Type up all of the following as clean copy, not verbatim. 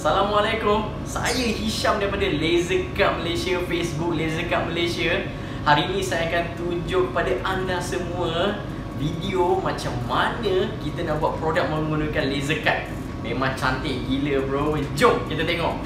Assalamualaikum. Saya Hisham daripada Laser Cut Malaysia, Facebook Laser Cut Malaysia. Hari ini saya akan tunjuk kepada anda semua video macam mana kita nak buat produk menggunakan laser cut. Memang cantik gila bro. Jom kita tengok.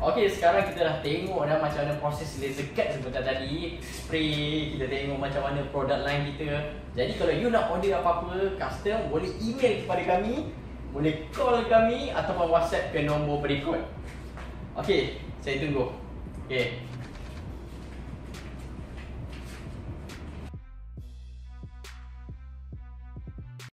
Okay, sekarang kita dah tengok dah macam mana proses laser cut sebentar tadi. Spray, kita tengok macam mana product line kita. Jadi kalau you nak order apa-apa custom, boleh email kepada kami, boleh call kami ataupun WhatsApp ke nombor berikut. Okay, saya tunggu. Okay.